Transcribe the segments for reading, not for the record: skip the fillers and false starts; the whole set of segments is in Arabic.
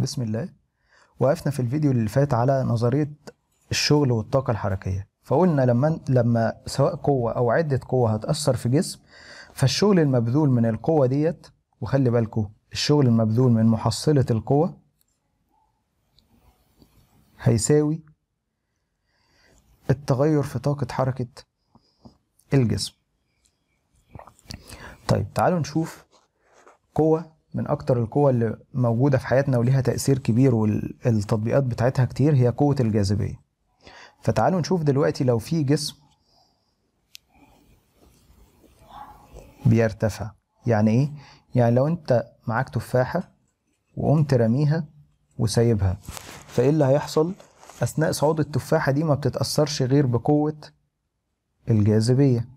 بسم الله. وقفنا في الفيديو اللي فات على نظرية الشغل والطاقة الحركية، فقلنا لما سواء قوة أو عدة قوة هتأثر في جسم، فالشغل المبذول من القوة ديت، وخلي بالكوا الشغل المبذول من محصلة القوة هيساوي التغير في طاقة حركة الجسم. طيب تعالوا نشوف قوة من أكتر القوى اللي موجودة في حياتنا وليها تأثير كبير والتطبيقات بتاعتها كتير، هي قوة الجاذبية. فتعالوا نشوف دلوقتي لو في جسم بيرتفع، يعني إيه؟ يعني لو أنت معاك تفاحة وقمت راميها وسايبها، فإيه اللي هيحصل؟ أثناء صعود التفاحة دي ما بتتأثرش غير بقوة الجاذبية.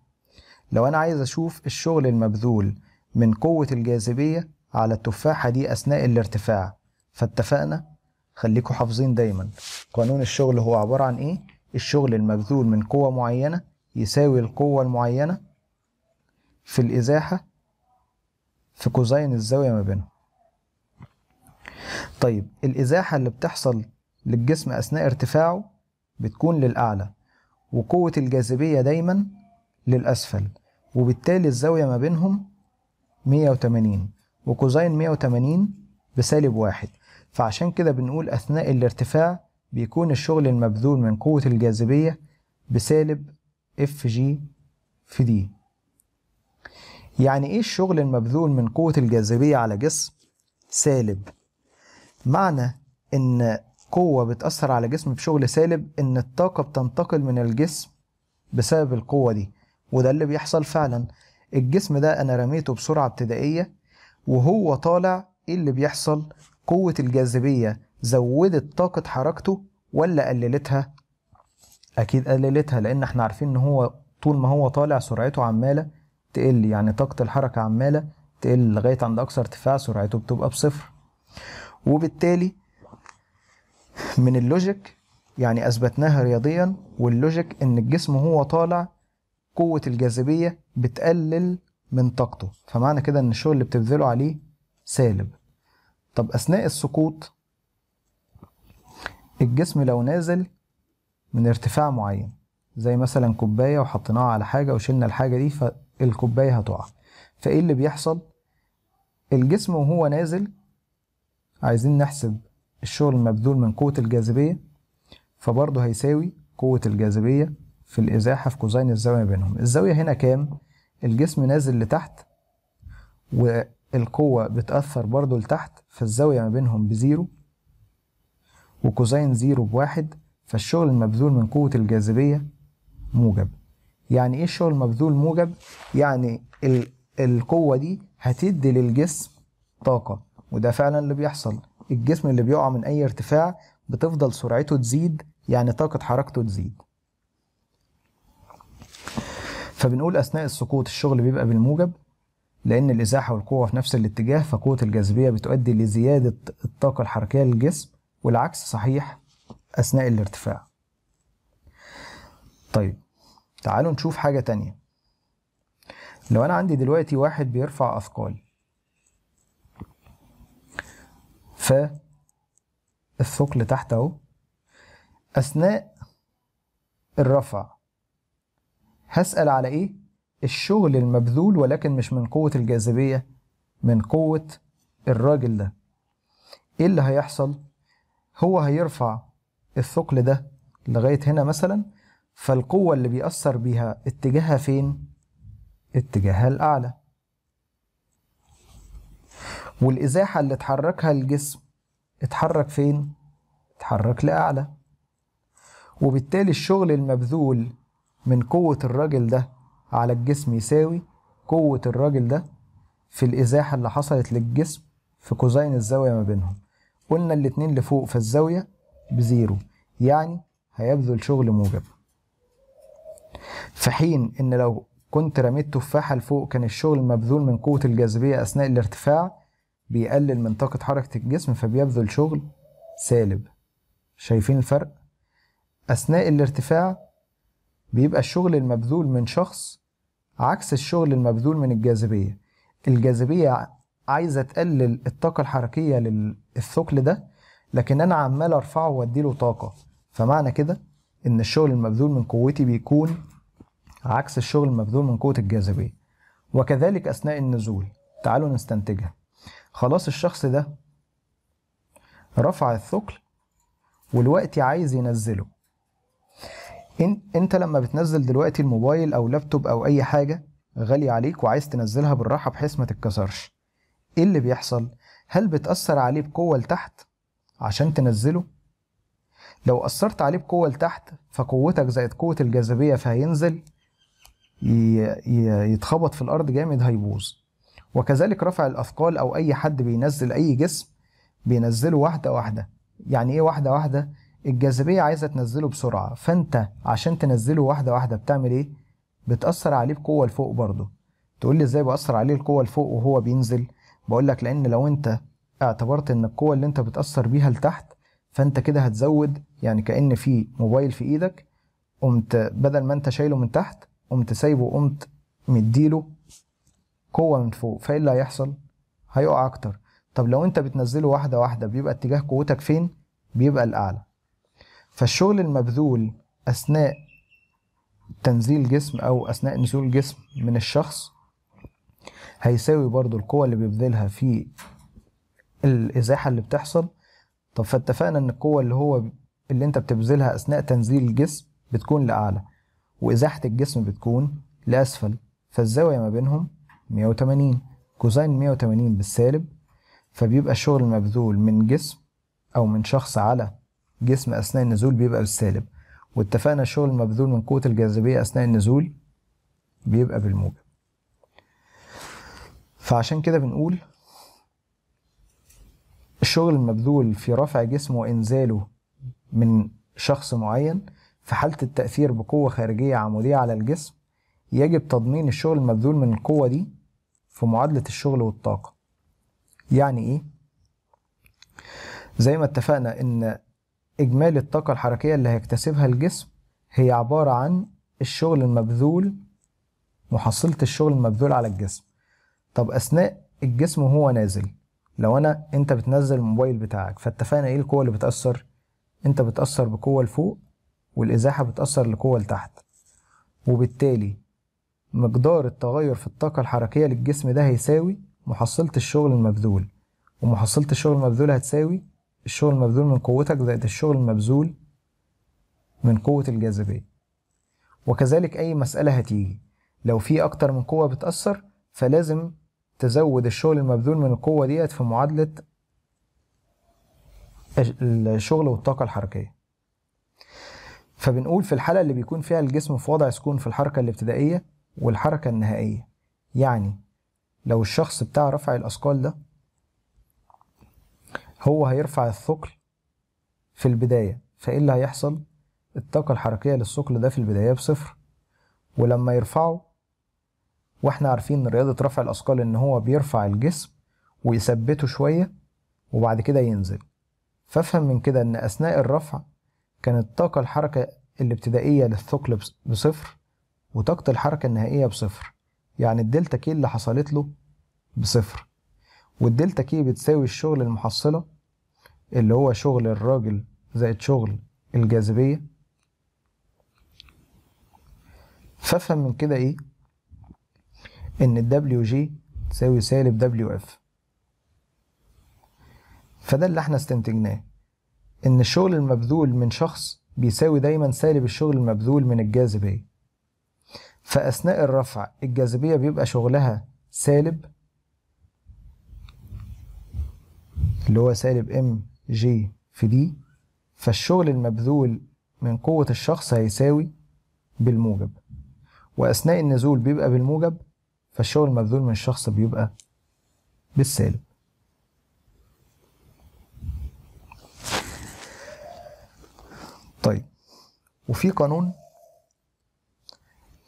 لو أنا عايز أشوف الشغل المبذول من قوة الجاذبية على التفاحة دي أثناء الارتفاع، فاتفقنا، خليكوا حافظين دايما قانون الشغل هو عبارة عن إيه؟ الشغل المبذول من قوة معينة يساوي القوة المعينة في الإزاحة في كوزين الزاوية ما بينهم. طيب الإزاحة اللي بتحصل للجسم أثناء ارتفاعه بتكون للأعلى، وقوة الجاذبية دايما للأسفل، وبالتالي الزاوية ما بينهم 180، وكوزين 180 بسالب 1. فعشان كده بنقول أثناء الارتفاع بيكون الشغل المبذول من قوة الجاذبية بسالب اف جي في دي. يعني ايه الشغل المبذول من قوة الجاذبية على جسم سالب؟ معنى ان قوة بتأثر على جسم بشغل سالب ان الطاقة بتنتقل من الجسم بسبب القوة دي، وده اللي بيحصل فعلا. الجسم ده انا رميته بسرعة ابتدائية وهو طالع، ايه اللي بيحصل؟ قوة الجاذبية زودت طاقة حركته ولا قللتها؟ اكيد قللتها، لان احنا عارفين ان هو طول ما هو طالع سرعته عمالة تقل، يعني طاقة الحركة عمالة تقل لغاية عند اقصى ارتفاع سرعته بتبقى بصفر. وبالتالي من اللوجيك، يعني اثبتناها رياضيا، واللوجيك ان الجسم هو طالع قوة الجاذبية بتقلل من طاقته، فمعنى كده ان الشغل اللي بتبذله عليه سالب. طب اثناء السقوط الجسم لو نازل من ارتفاع معين، زي مثلا كوباية وحطيناها على حاجة وشلنا الحاجة دي فالكوباية هتقع، فايه اللي بيحصل؟ الجسم وهو نازل، عايزين نحسب الشغل المبذول من قوة الجاذبية، فبرضه هيساوي قوة الجاذبية في الإزاحة في كوزين الزاوية بينهم. الزاوية هنا كام؟ الجسم نازل لتحت والقوة بتأثر برضه لتحت، فالزاوية ما بينهم بزيرو، وكوزين زيرو بواحد، فالشغل المبذول من قوة الجاذبية موجب. يعني ايه الشغل المبذول موجب؟ يعني القوة دي هتدي للجسم طاقة، وده فعلا اللي بيحصل. الجسم اللي بيقع من أي ارتفاع بتفضل سرعته تزيد، يعني طاقة حركته تزيد. فبنقول أثناء السقوط الشغل بيبقى بالموجب، لأن الإزاحة والقوة في نفس الاتجاه، فقوة الجاذبية بتؤدي لزيادة الطاقة الحركية للجسم، والعكس صحيح أثناء الارتفاع. طيب تعالوا نشوف حاجة تانية. لو أنا عندي دلوقتي واحد بيرفع أثقال، فالثقل تحت اهو، اثناء الرفع هسأل على ايه؟ الشغل المبذول، ولكن مش من قوة الجاذبية، من قوة الراجل ده. ايه اللي هيحصل؟ هو هيرفع الثقل ده لغاية هنا مثلا، فالقوة اللي بيأثر بيها اتجاهها فين؟ اتجاهها الأعلى، والإزاحة اللي اتحركها الجسم اتحرك فين؟ اتحرك لأعلى، وبالتالي الشغل المبذول من قوة الراجل ده على الجسم يساوي قوة الراجل ده في الإزاحة اللي حصلت للجسم في كوزين الزاوية ما بينهم. قلنا الاتنين لفوق، فالزاوية بزيرو، يعني هيبذل شغل موجب. في حين إن لو كنت رميت تفاحة لفوق كان الشغل المبذول من قوة الجاذبية أثناء الارتفاع بيقلل من طاقة حركة الجسم، فبيبذل شغل سالب. شايفين الفرق؟ أثناء الارتفاع بيبقى الشغل المبذول من شخص عكس الشغل المبذول من الجاذبية. الجاذبية عايزة تقلل الطاقة الحركية للثقل ده، لكن انا عمال ارفعه واديله طاقه، فمعنى كده ان الشغل المبذول من قوتي بيكون عكس الشغل المبذول من قوه الجاذبيه. وكذلك اثناء النزول. تعالوا نستنتجها. خلاص الشخص ده رفع الثقل والوقت عايز ينزله. انت لما بتنزل دلوقتي الموبايل او لابتوب او اي حاجه غاليه عليك وعايز تنزلها بالراحه بحيث ما تتكسرش، ايه اللي بيحصل؟ هل بتأثر عليه بقوه لتحت عشان تنزله؟ لو أثرت عليه بقوه لتحت فقوتك زائد قوه الجاذبيه فهينزل يتخبط في الارض جامد هيبوظ. وكذلك رفع الاثقال او اي حد بينزل اي جسم بينزله واحده واحده. يعني ايه واحده واحده؟ الجاذبيه عايزه تنزله بسرعه، فانت عشان تنزله واحده واحده بتعمل ايه؟ بتأثر عليه بقوه لفوق برضه. تقول لي ازاي بأثر عليه القوه لفوق وهو بينزل؟ بقول لك لان لو انت اعتبرت ان القوه اللي انت بتأثر بيها لتحت فانت كده هتزود، يعني كأن في موبايل في ايدك قمت بدل ما انت شايله من تحت قمت سايبه وقمت مديله قوه من فوق، فايه اللي هيحصل؟ هيقع اكتر. طب لو انت بتنزله واحده واحده بيبقى اتجاه قوتك فين؟ بيبقى الاعلى. فالشغل المبذول اثناء تنزيل جسم او اثناء نزول جسم من الشخص هيساوي برضو القوه اللي بيبذلها في الازاحه اللي بتحصل. طب فاتفقنا ان القوه اللي انت بتبذلها اثناء تنزيل الجسم بتكون لاعلى وازاحه الجسم بتكون لاسفل، فالزاويه ما بينهم 180 كوزين 180 بالسالب، فبيبقى الشغل المبذول من جسم او من شخص على جسم اثناء النزول بيبقى بالسالب، واتفقنا الشغل المبذول من قوه الجاذبيه اثناء النزول بيبقى بالموجب. فعشان كده بنقول الشغل المبذول في رفع جسم وإنزاله من شخص معين في حالة التأثير بقوة خارجية عمودية على الجسم يجب تضمين الشغل المبذول من القوة دي في معادلة الشغل والطاقة. يعني إيه؟ زي ما اتفقنا إن إجمالي الطاقة الحركية اللي هيكتسبها الجسم هي عبارة عن الشغل المبذول محصلة الشغل المبذول على الجسم. طب أثناء الجسم وهو نازل، لو انت بتنزل الموبايل بتاعك فاتفقنا ايه القوه اللي بتاثر؟ انت بتاثر بقوه لفوق والازاحه بتاثر لقوه لتحت، وبالتالي مقدار التغير في الطاقه الحركيه للجسم ده هيساوي محصله الشغل المبذول، ومحصله الشغل المبذول هتساوي الشغل المبذول من قوتك زائد الشغل المبذول من قوه الجاذبيه. وكذلك اي مساله هتيجي لو في اكتر من قوه بتاثر فلازم تزود الشغل المبذول من القوة ديت في معادلة الشغل والطاقة الحركية. فبنقول في الحالة اللي بيكون فيها الجسم في وضع سكون في الحركة الابتدائية والحركة النهائية، يعني لو الشخص بتاع رفع الأثقال ده هو هيرفع الثقل في البداية، فإيه اللي هيحصل؟ الطاقة الحركية للثقل ده في البداية بصفر، ولما يرفعه واحنا عارفين ان رياضه رفع الاثقال ان هو بيرفع الجسم ويثبته شويه وبعد كده ينزل. فافهم من كده ان اثناء الرفع كانت طاقه الحركه الابتدائيه للثقل بصفر وطاقه الحركه النهائيه بصفر، يعني الدلتا كي اللي حصلت له بصفر، والدلتا كي بتساوي الشغل المحصله اللي هو شغل الراجل زائد شغل الجاذبيه. فافهم من كده ايه؟ إن ال WG تساوي سالب WF. فده اللي احنا استنتجناه، إن الشغل المبذول من شخص بيساوي دايما سالب الشغل المبذول من الجاذبية. فأثناء الرفع الجاذبية بيبقى شغلها سالب اللي هو سالب MG في دي، فالشغل المبذول من قوة الشخص هيساوي بالموجب، وأثناء النزول بيبقى بالموجب، فالشغل المبذول من الشخص بيبقى بالسالب. طيب، وفي قانون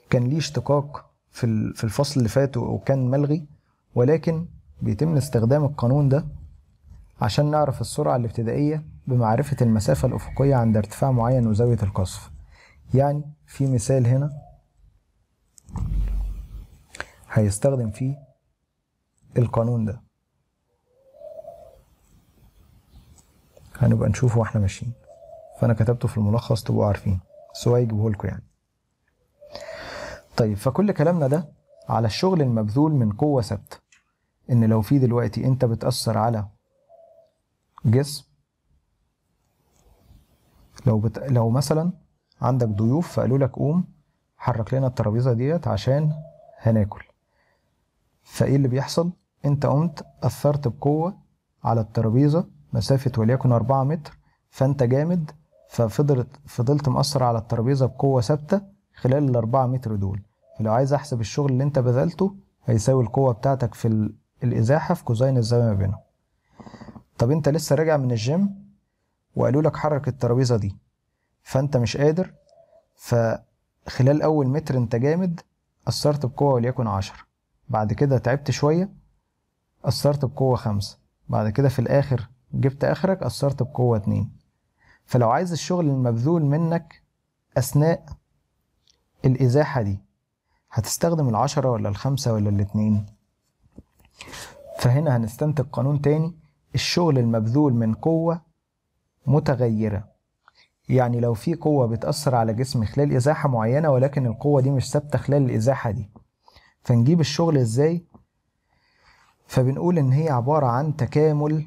كان ليه اشتقاق في الفصل اللي فات وكان ملغي، ولكن بيتم استخدام القانون ده عشان نعرف السرعة الابتدائية بمعرفة المسافة الأفقية عند ارتفاع معين وزاوية القصف. يعني في مثال هنا هيستخدم فيه القانون ده. هنبقى نشوفه واحنا ماشيين. فانا كتبته في الملخص تبقوا عارفين، بس هو هيجيبه لكم يعني. طيب فكل كلامنا ده على الشغل المبذول من قوه ثابته، ان لو في دلوقتي انت بتاثر على جسم، لو مثلا عندك ضيوف فقالوا لك قوم حرك لنا الترابيزه ديت عشان هناكل، فايه اللي بيحصل؟ انت قمت اثرت بقوه على الترابيزه مسافه وليكن 4 متر، فانت جامد، فضلت مأثر على الترابيزه بقوه ثابته خلال ال4 متر دول. فلو عايز احسب الشغل اللي انت بذلته هيساوي القوه بتاعتك في الازاحه في كوزين الزاويه ما بينهم. طب انت لسه راجع من الجيم وقالوا لك حرك الترابيزه دي، فانت مش قادر، فخلال اول متر انت جامد اثرت بقوه وليكن 10، بعد كده تعبت شويه اثرت بقوه 5، بعد كده في الاخر جبت اخرك اثرت بقوه 2. فلو عايز الشغل المبذول منك اثناء الازاحه دي هتستخدم 10 ولا 5 ولا 2؟ فهنا هنستنتج قانون تاني، الشغل المبذول من قوه متغيره. يعني لو في قوه بتاثر على جسم خلال ازاحه معينه ولكن القوه دي مش ثابته خلال الازاحه دي، فنجيب الشغل ازاي؟ فبنقول ان هي عباره عن تكامل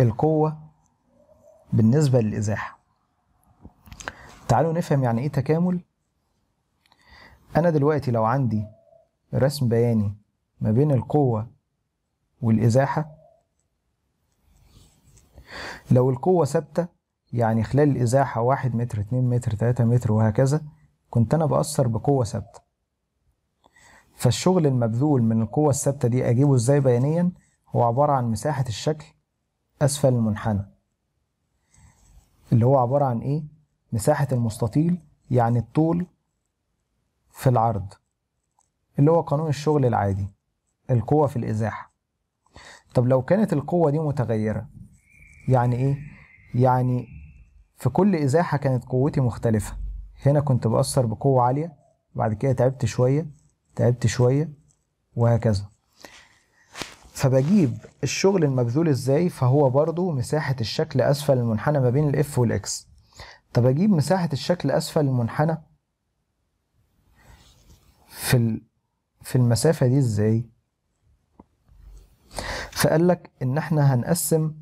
القوه بالنسبه للازاحه. تعالوا نفهم يعني ايه تكامل. انا دلوقتي لو عندي رسم بياني ما بين القوه والازاحه، لو القوه ثابته يعني خلال الازاحه 1 متر 2 متر 3 متر وهكذا كنت انا باثر بقوه ثابته، فالشغل المبذول من القوه الثابته دي اجيبه ازاي بيانيا؟ هو عباره عن مساحه الشكل اسفل المنحنى، اللي هو عباره عن ايه؟ مساحه المستطيل، يعني الطول في العرض، اللي هو قانون الشغل العادي، القوه في الازاحه. طب لو كانت القوه دي متغيره، يعني ايه؟ يعني في كل ازاحه كانت قوتي مختلفه، هنا كنت باثر بقوه عاليه، بعد كده تعبت شويه تعبت شويه وهكذا. فبجيب الشغل المبذول ازاي؟ فهو برضو مساحه الشكل اسفل المنحنى ما بين الاف والاكس. طب اجيب مساحه الشكل اسفل المنحنى في المسافه دي ازاي؟ فقال لك ان احنا هنقسم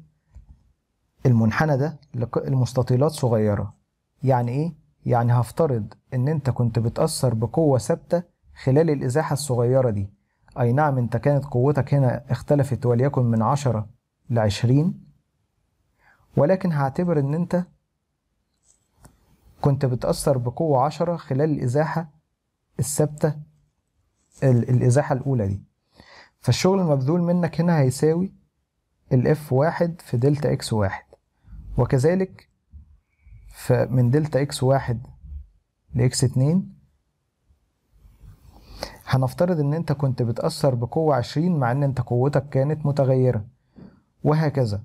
المنحنى ده لمستطيلات صغيره. يعني ايه؟ يعني هفترض ان انت كنت بتاثر بقوه ثابته خلال الازاحه الصغيره دي، اي نعم انت كانت قوتك هنا اختلفت وليكن من 10 ل 20، ولكن هعتبر ان انت كنت بتاثر بقوه 10 خلال الازاحه الثابته الازاحه الاولى دي. فالشغل المبذول منك هنا هيساوي الاف 1 في دلتا اكس 1، وكذلك من دلتا اكس 1 لاكس 2. هنفترض ان انت كنت بتأثر بقوة 20 مع ان انت قوتك كانت متغيرة وهكذا.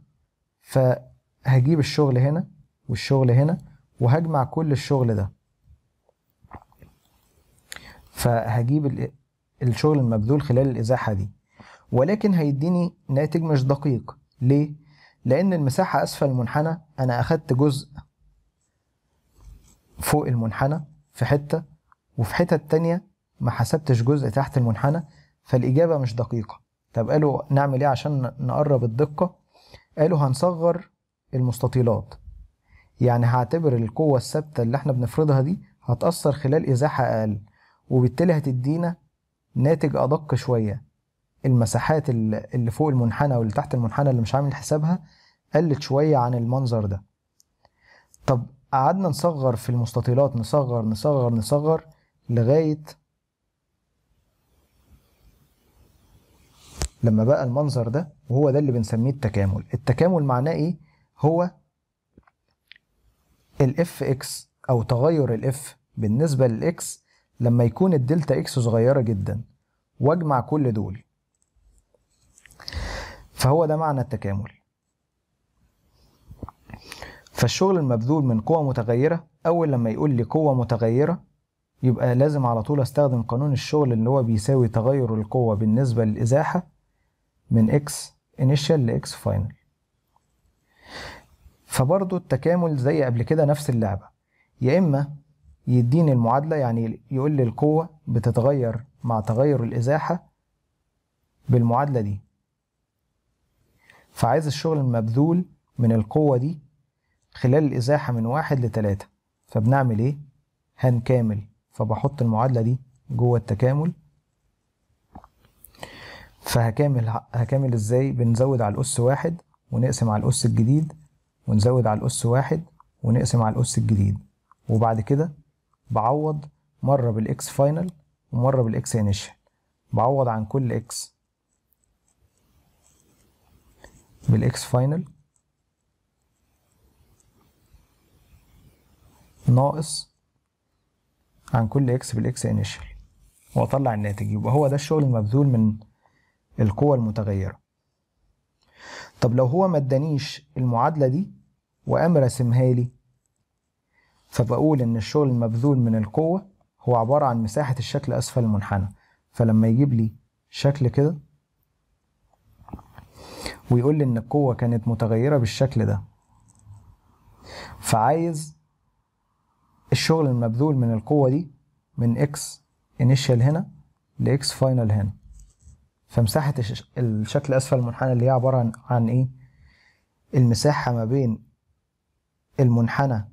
فهجيب الشغل هنا والشغل هنا وهجمع كل الشغل ده، فهجيب الشغل المبذول خلال الازاحة دي، ولكن هيديني ناتج مش دقيق. ليه؟ لان المساحة اسفل المنحنى انا اخدت جزء فوق المنحنى في حتة، وفي حتة تانية ما حسبتش جزء تحت المنحنى، فالإجابة مش دقيقة. طب قالوا نعمل إيه عشان نقرب الدقة؟ قالوا هنصغر المستطيلات، يعني هعتبر القوة الثابتة اللي إحنا بنفرضها دي هتأثر خلال إزاحة أقل، وبالتالي هتدينا ناتج أدق شوية. المساحات اللي فوق المنحنى واللي تحت المنحنى اللي مش عامل حسابها قلت شوية عن المنظر ده. طب قعدنا نصغر في المستطيلات، نصغر نصغر نصغر لغاية لما بقى المنظر ده، وهو ده اللي بنسميه التكامل. التكامل معناه ايه؟ هو الاف اكس او تغير الاف بالنسبه للاكس لما يكون الدلتا اكس صغيره جدا، واجمع كل دول، فهو ده معنى التكامل. فالشغل المبذول من قوه متغيره، اول لما يقول لي قوه متغيره يبقى لازم على طول استخدم قانون الشغل اللي هو بيساوي تغير القوه بالنسبه للازاحه من اكس initial ل اكس final. فبرضه التكامل زي قبل كده نفس اللعبة، يا إما يديني المعادلة، يعني يقول لي القوة بتتغير مع تغير الإزاحة بالمعادلة دي، فعايز الشغل المبذول من القوة دي خلال الإزاحة من 1 ل3، فبنعمل إيه؟ هنكامل، فبحط المعادلة دي جوه التكامل. فهكامل إزاي؟ بنزود على الأس 1 ونقسم على الأس الجديد، ونزود على الأس 1 ونقسم على الأس الجديد، وبعد كده بعوض مرة بالإكس فاينل ومرة بالإكس انيشال، بعوض عن كل إكس بالإكس فاينل ناقص عن كل إكس بالإكس انيشال، وأطلع الناتج. يبقى هو ده الشغل المبذول من القوة المتغيرة. طب لو هو ما ادانيش المعادلة دي وقام راسمها لي، فبقول إن الشغل المبذول من القوة هو عبارة عن مساحة الشكل أسفل المنحنى. فلما يجيب لي شكل كده ويقول لي إن القوة كانت متغيرة بالشكل ده، فعايز الشغل المبذول من القوة دي من إكس انيشال هنا لإكس فاينال هنا، فمساحة الشكل أسفل المنحنى اللي هي عبارة عن إيه؟ المساحة ما بين المنحنى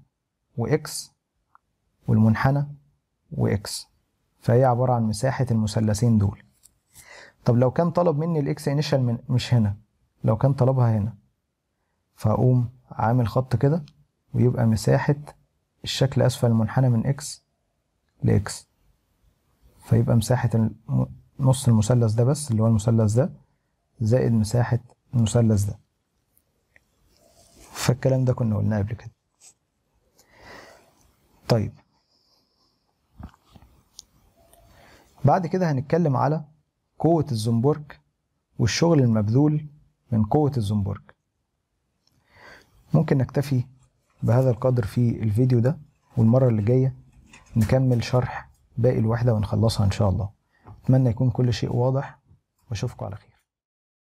وإكس والمنحنى وإكس، فهي عبارة عن مساحة المثلثين دول. طب لو كان طلب مني الإكس انيشال مش هنا، لو كان طلبها هنا، فهقوم عامل خط كده ويبقى مساحة الشكل أسفل المنحنى من إكس لإكس، فيبقى مساحة نص المثلث ده بس اللي هو المثلث ده زائد مساحة المثلث ده. فالكلام ده كنا قلناه قبل كده. طيب بعد كده هنتكلم على قوة الزنبرك والشغل المبذول من قوة الزنبرك. ممكن نكتفي بهذا القدر في الفيديو ده، والمرة اللي جاية نكمل شرح باقي الوحدة ونخلصها إن شاء الله. أتمنى يكون كل شيء واضح، وأشوفكم على خير.